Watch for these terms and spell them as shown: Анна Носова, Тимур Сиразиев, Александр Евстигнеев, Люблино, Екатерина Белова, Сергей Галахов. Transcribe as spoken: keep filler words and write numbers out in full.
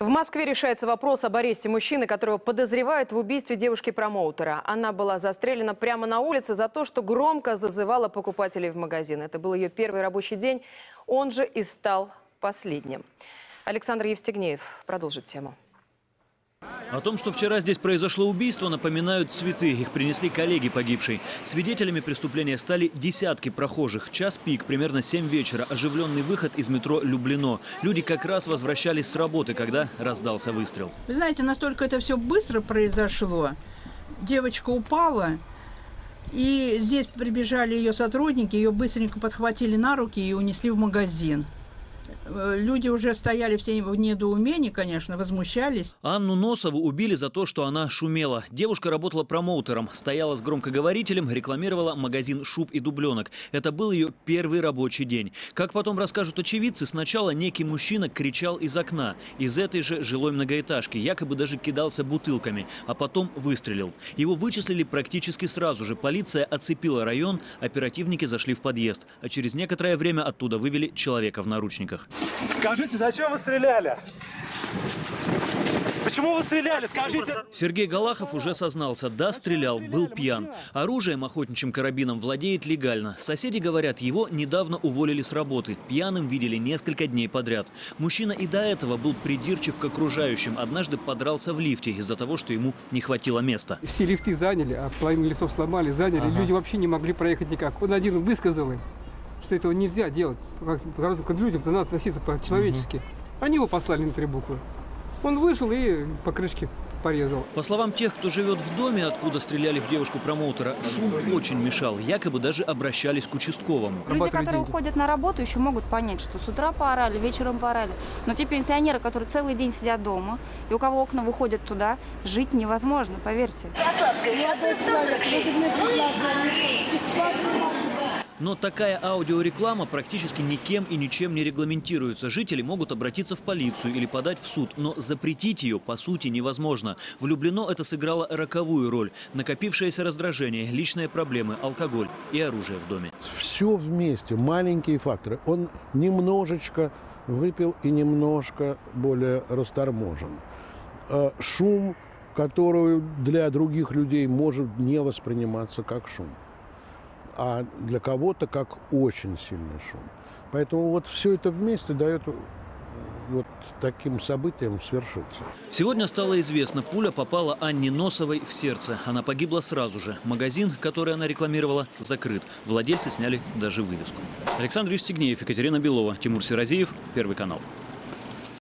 В Москве решается вопрос об аресте мужчины, которого подозревают в убийстве девушки-промоутера. Она была застрелена прямо на улице за то, что громко зазывала покупателей в магазин. Это был ее первый рабочий день, он же и стал последним. Александр Евстигнеев продолжит тему. О том, что вчера здесь произошло убийство, напоминают цветы. Их принесли коллеги погибшей. Свидетелями преступления стали десятки прохожих. Час пик, примерно семь вечера. Оживленный выход из метро Люблино. Люди как раз возвращались с работы, когда раздался выстрел. Вы знаете, настолько это все быстро произошло. Девочка упала, и здесь прибежали ее сотрудники. Ее быстренько подхватили на руки и унесли в магазин. Люди уже стояли все в недоумении, конечно, возмущались. Анну Носову убили за то, что она шумела. Девушка работала промоутером, стояла с громкоговорителем, рекламировала магазин шуб и дубленок. Это был ее первый рабочий день. Как потом расскажут очевидцы, сначала некий мужчина кричал из окна, из этой же жилой многоэтажки, якобы даже кидался бутылками, а потом выстрелил. Его вычислили практически сразу же. Полиция оцепила район, оперативники зашли в подъезд, а через некоторое время оттуда вывели человека в наручниках. Скажите, зачем вы стреляли? Почему вы стреляли? Скажите. Сергей Галахов уже сознался. Да, стрелял, был пьян. Оружием, охотничьим карабином, владеет легально. Соседи говорят, его недавно уволили с работы. Пьяным видели несколько дней подряд. Мужчина и до этого был придирчив к окружающим. Однажды подрался в лифте из-за того, что ему не хватило места. Все лифты заняли, а половину лифтов сломали, заняли. Ага. Люди вообще не могли проехать никак. Он один высказал им, что этого нельзя делать. К людям надо относиться по-человечески. Они его послали на три буквы. Он вышел и по крышке порезал. По словам тех, кто живет в доме, откуда стреляли в девушку-промоутера, шум очень мешал. Якобы даже обращались к участковому. Люди, которые уходят на работу, еще могут понять, что с утра поорали, вечером поорали. Но те пенсионеры, которые целый день сидят дома, и у кого окна выходят туда, жить невозможно, поверьте. Но такая аудиореклама практически никем и ничем не регламентируется. Жители могут обратиться в полицию или подать в суд, но запретить ее, по сути, невозможно. В Люблино это сыграло роковую роль. Накопившееся раздражение, личные проблемы, алкоголь и оружие в доме. Все вместе, маленькие факторы. Он немножечко выпил и немножко более расторможен. Шум, который для других людей может не восприниматься как шум, а для кого-то как очень сильный шум. Поэтому вот все это вместе дает вот таким событиям свершиться. Сегодня стало известно, пуля попала Анне Носовой в сердце. Она погибла сразу же. Магазин, который она рекламировала, закрыт. Владельцы сняли даже вывеску. Александр Евстигнеев, Екатерина Белова, Тимур Сиразиев, Первый канал.